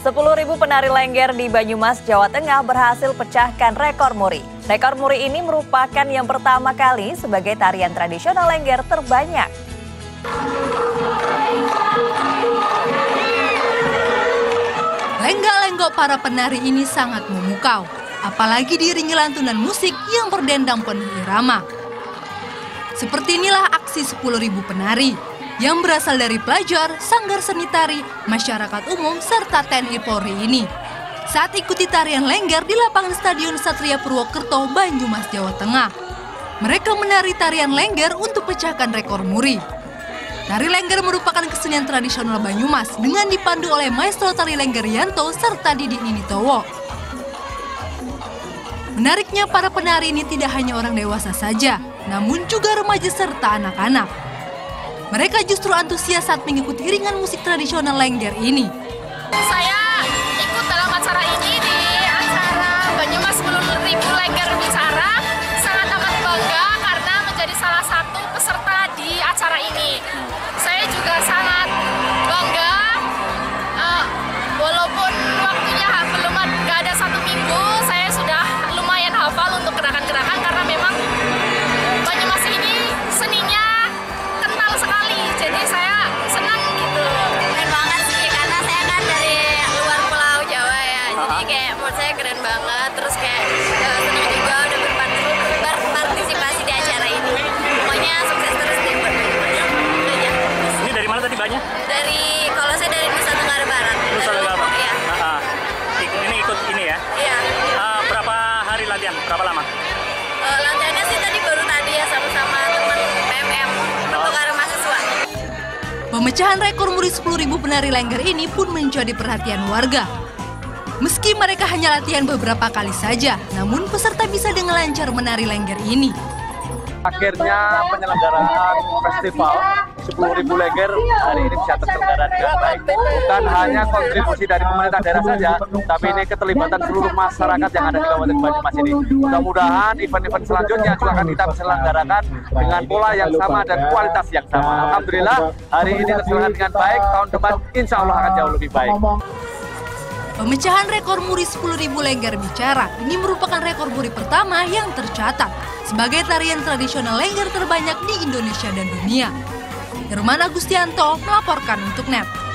10.000 penari lengger di Banyumas, Jawa Tengah berhasil pecahkan rekor MURI. Rekor MURI ini merupakan yang pertama kali sebagai tarian tradisional lengger terbanyak. Lenggak-lenggok para penari ini sangat memukau, apalagi diiringi lantunan musik yang berdendang penuh irama. Seperti inilah aksi 10.000 penari yang berasal dari pelajar, sanggar seni tari, masyarakat umum, serta TNI Polri ini. Saat ikuti tarian lengger di lapangan Stadion Satria Purwokerto, Banyumas, Jawa Tengah. Mereka menari tarian lengger untuk pecahkan rekor MURI. Tari lengger merupakan kesenian tradisional Banyumas dengan dipandu oleh maestro tari lengger Yanto serta Didik Nini Towok. Menariknya, para penari ini tidak hanya orang dewasa saja, namun juga remaja serta anak-anak. Mereka justru antusias saat mengikuti iringan musik tradisional lengger ini. Saya ikut dalam acara ini di acara Banyumas 10.000 Lengger Bicara. Sangat amat bangga karena menjadi salah satu peserta di acara ini. Saya juga sangat bangga walaupun waktunya belum ada 1 minggu, saya sudah lumayan hafal untuk gerakan-gerakan karena memang Banyumas ini seninya sekali, jadi saya senang gitu. Keren banget sih, karena saya kan dari luar pulau Jawa ya, jadi kayak menurut saya keren banget, terus kayak senang juga udah berpartisipasi di acara ini. Pokoknya sukses terus deh buat banyak. Ini dari mana tadi banyak? Kalau saya dari Nusa Tenggara Barat. Nusa Tenggara Barat? Iya. Ini ikut ini ya? Iya. Berapa hari latihan? Berapa lama? Latihannya sih baru tadi ya, sama-sama teman PMM. Pemecahan rekor MURI 10.000 penari lengger ini pun menjadi perhatian warga. Meski mereka hanya latihan beberapa kali saja, namun peserta bisa dengan lancar menari lengger ini. Akhirnya penyelenggaraan festival 10.000 lengger hari ini bisa terselenggara dengan baik. Bukan hanya kontribusi dari pemerintah daerah saja, tapi ini keterlibatan seluruh masyarakat yang ada di Kabupaten Banyumas ini. Mudah-mudahan event-event selanjutnya juga akan kita selenggarakan dengan pola yang sama dan kualitas yang sama. Alhamdulillah hari ini terselenggara dengan baik, tahun depan insya Allah akan jauh lebih baik. Pemecahan rekor MURI 10.000 lengger bicara ini merupakan rekor MURI pertama yang tercatat sebagai tarian tradisional lengger terbanyak di Indonesia dan dunia. Herman Agustianto melaporkan untuk NET.